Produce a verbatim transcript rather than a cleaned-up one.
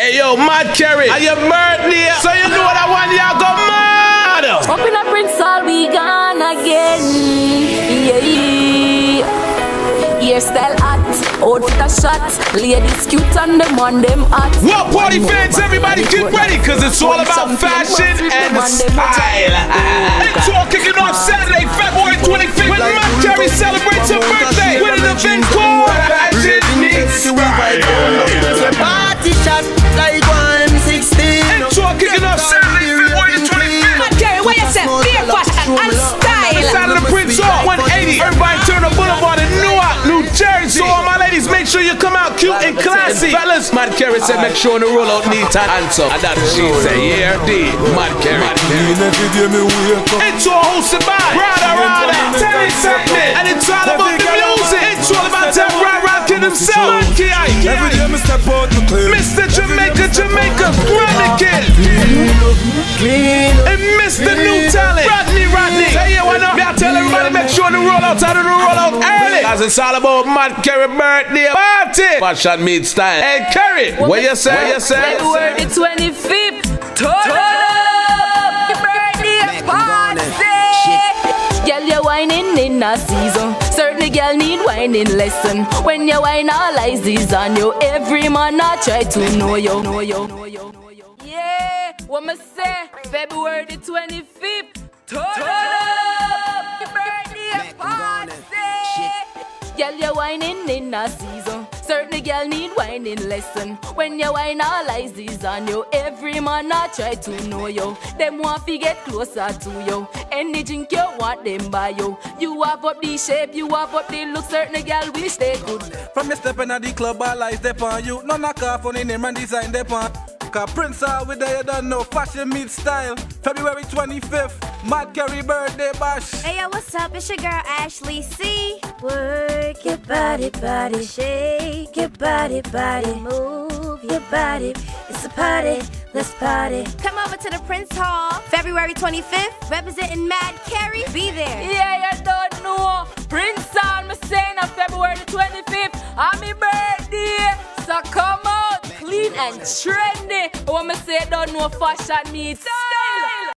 Hey yo, MadK three, are you murdered here? So you know what I want, y'all go mad! Open up Prince Hall, we gone again. Yeah, yeah. Hairstyle hot, outfit a shot. Ladies cute and them on them hot. Well, party fans, everybody get ready, cause it's all about fashion and style. It's all kicking off Saturday, February twenty-fifth, when MadK three celebrates her birthday with an event called Fashion Needs Style. Like one sixteen. And tour kicking off Saturday, February twenty-fifth. MadK thrry, what you say? Fair fashion and style. On the side of the Prince Hall, one eighty Irvine Turner Boulevard in Newark, New Jersey. So all my ladies, make sure you come out cute and classy. Fellas, MadK thrry said make sure the roll out neat and handsome. And that she said, yeah, D. MadK thrry. It's all hosted by Rada, Rada. Tell me something. And it's all about the music. It's all about them right rocking themselves. Maki-ai. Every day, Mister Bart McLean. Mister Jamaica, Jamaica, Chronicle, and Mister New Talent, Rodney, Rodney. Tell you what, I tell everybody, make sure to roll out, out of the roll out early. As it's all about MadK thrry birthday party, fashion meets style. Hey, Kerry, what, what you say? What you say? It's twenty-fifth. Turn up, birthday party. Girl, you're whining in a season. Certain girl need whining lesson. When you whine, all eyes is on you. Every man I try to know you. Know you. Yeah, what me say? February the twenty-fifth. Turn up, birthday party. Girl, you whining in a season. Certain girl need whining lesson. When you whine, all eyes is on you. Every man I try to know you. Them want to get closer to you. Any drink you want them by you. You have up the shape, you have up the look. Certain girl wish they could. From me stepping at the club, all eyes they on you. No knock off on the name and design they on. Cause Prince Hall with the you don't know. Fashion meets style. February twenty-fifth, MadK thrry birthday bash. Hey yo, what's up? It's your girl Ashley C. Work your body, body shake. Your body, body move. Your body, it's a party. Let's party. Come over to the Prince Hall, February twenty-fifth. Representing MadK thrry, be there. Yeah, you don't know. Prince Hall, me saying on February the twenty-fifth. I'm my birthday, so come out clean and trendy. What me say, don't know fashion meets.